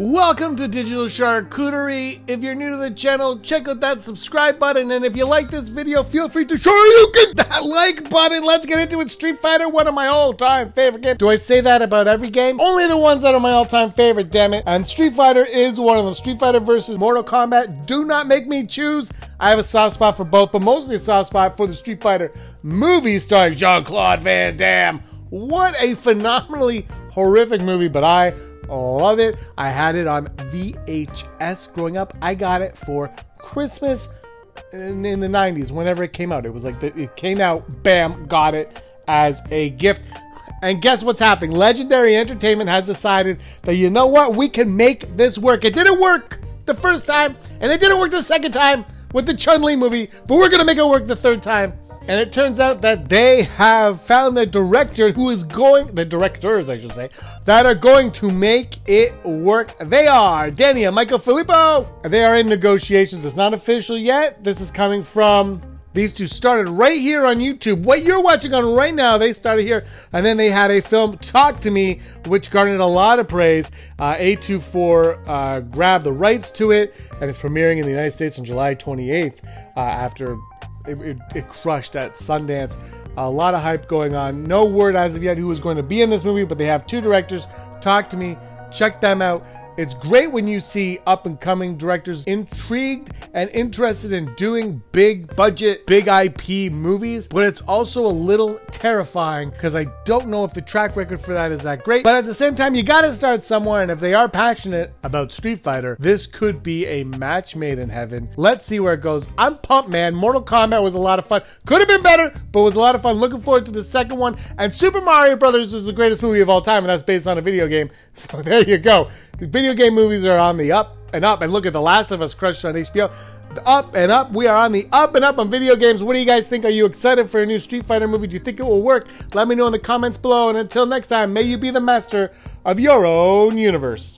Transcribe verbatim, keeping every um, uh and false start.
Welcome to Digital Charcuterie. If you're new to the channel, check out that subscribe button, and if you like this video, feel free to shoryuken that like button. Let's get into it. Street Fighter, one of my all-time favorite games. Do I say that about every game? Only the ones that are my all-time favorite, damn it. And Street Fighter is one of them. Street Fighter versus Mortal Kombat. Do not make me choose. I have a soft spot for both, but mostly a soft spot for the Street Fighter movie starring Jean-Claude Van Damme. What a phenomenally horrific movie, but I love it. I had it on V H S growing up. I got it for Christmas in, in the nineties, whenever it came out. It was like, the, it came out, bam, got it as a gift. And guess what's happening? Legendary Entertainment has decided that, you know what, we can make this work. It didn't work the first time, and it didn't work the second time with the Chun Li movie, but we're going to make it work the third time. And it turns out that they have found the director who is going, the directors, I should say, that are going to make it work. They are Danny and Michael Filippo. They are in negotiations. It's not official yet. This is coming from, these two started right here on YouTube. What you're watching on right now, they started here. And then they had a film, Talk to Me, which garnered a lot of praise. Uh, A twenty-four uh, grabbed the rights to it, and it's premiering in the United States on July twenty-eighth uh, after... It, it, it crushed at Sundance. A lot of hype going on. No word as of yet who is going to be in this movie, but they have two directors. Talk to Me. Check them out. It's great when you see up-and-coming directors intrigued and interested in doing big-budget, big I P movies, but it's also a little terrifying because I don't know if the track record for that is that great. But at the same time, you gotta start somewhere, and if they are passionate about Street Fighter, this could be a match made in heaven. Let's see where it goes. I'm pumped, man. Mortal Kombat was a lot of fun. Could have been better, but was a lot of fun. Looking forward to the second one. And Super Mario Brothers is the greatest movie of all time, and that's based on a video game. So there you go. Video game movies are on the up and up, and look at The Last of Us crushed on H B O. The up and up, we are on the up and up on video games. What do you guys think? Are you excited for a new Street Fighter movie? Do you think it will work? Let me know in the comments below, and until next time, may you be the master of your own universe.